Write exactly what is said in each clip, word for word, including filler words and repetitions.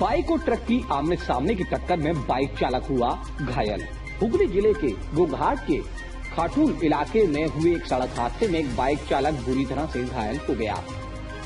Bike और truck की आमने सामने की टक्कर में बाइक चालक हुआ घायल। हुगली जिले के गोघाट के खाटूल इलाके में हुए एक सड़क हादसे में एक बाइक चालक बुरी तरह से घायल हो गया।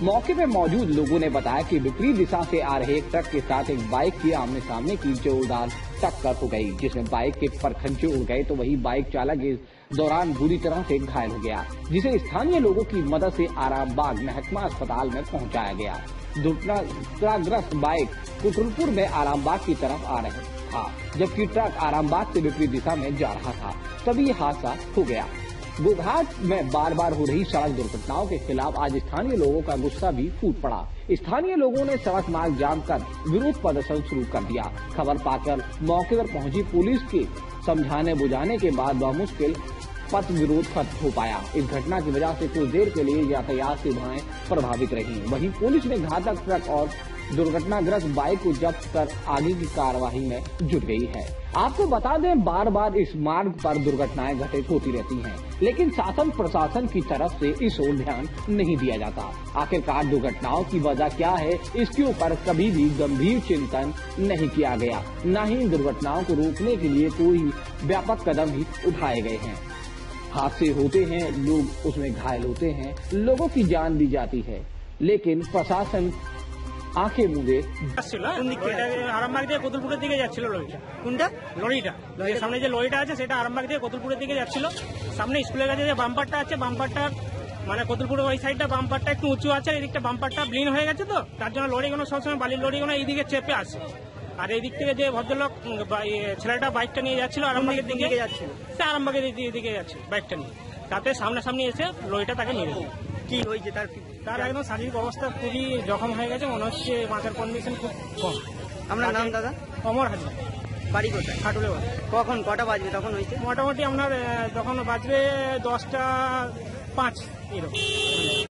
मौके पर मौजूद लोगों ने बताया कि विपरीत दिशा से आ रहे ट्रक के साथ एक बाइक की आमने सामने की जोरदार टक्कर हो गई, जिसमें बाइक के परखंचे उड़ गए तो वही बाइक चालक इस दौरान बुरी तरह से घायल हो गया, जिसे स्थानीय लोगों की मदद से आरामबाग महकमा अस्पताल में पहुंचाया गया। दुर्घटनाग्रस्त बाइक कुतुलपुर में आरामबाग की तरफ आ रहा था, जबकि ट्रक आरामबाग से विपरीत दिशा में जा रहा था, तभी ये हादसा हो गया। गोघाट में बार बार हो रही सड़क दुर्घटनाओं के खिलाफ आज स्थानीय लोगों का गुस्सा भी फूट पड़ा। स्थानीय लोगों ने सड़क मार्ग जाम कर विरोध प्रदर्शन शुरू कर दिया। खबर पाकर मौके पर पहुंची पुलिस के समझाने बुझाने के बाद बामुश्किल पथ विरोध खत्म हो पाया। इस घटना की वजह से कुछ देर के लिए यातायात सेवाएं प्रभावित रही। वहीं पुलिस ने घातक ट्रक और दुर्घटनाग्रस्त बाइक को जब्त कर आगे की कार्यवाही में जुट गई है। आपको बता दें, बार बार इस मार्ग पर दुर्घटनाएं घटित होती रहती हैं, लेकिन शासन प्रशासन की तरफ से इस ओर ध्यान नहीं दिया जाता। आखिरकार दुर्घटनाओं की वजह क्या है, इसके ऊपर कभी भी गंभीर चिंतन नहीं किया गया, न ही दुर्घटनाओं को रोकने के लिए कोई व्यापक कदम भी उठाए गए हैं। हादसे होते हैं, लोग उसमें घायल होते हैं, लोगों की जान भी जाती है, लेकिन प्रशासन आंखें मुदे आरामबाग दिए कोतुलपुर दिखे जाच्छिलो लॉरिटा কোনটা লরিটা सामने जो लॉरिटा আছে সেটা आरामबाग दिए कोतुलपुर दिखे जाच्छिलो। सामने स्कूल কাছে যে বাম্পারটা আছে বাম্পারটার মানে কোতुलपुर ওই সাইডটা বাম্পারটা একটু উঁচু আছে, এদিকটা বাম্পারটা ব্লিন হয়ে গেছে, তো তার জন্য লরিগুলো সবসময় বালির লরিগুলো এইদিকে চেপে আসে। আর এই দিক থেকে যে ভদ্রলোক ছেলেটা বাইকটা নিয়ে যাচ্ছিল আরামবাগের দিকে যাচ্ছিল, সে আরামবাগের দিকে যাচ্ছে বাইকটা নিয়ে, তাতে সামনে সামনে এসে লরিটা তাকে নিয়ে গেল। কি হয়েছে তার তার একদম শারীরিক অবস্থা খুবই জখম হয়ে গেছে, মনে হচ্ছে বাঁচার কন্ডিশন খুব কম। আমরা নাম দাদা অমর হাজার, বাড়ি কোথায়? খাটুলে। কখন কটা বাজবে তখন হয়েছে? মোটামুটি আপনার তখন বাজবে দশটা পাঁচ এরকম।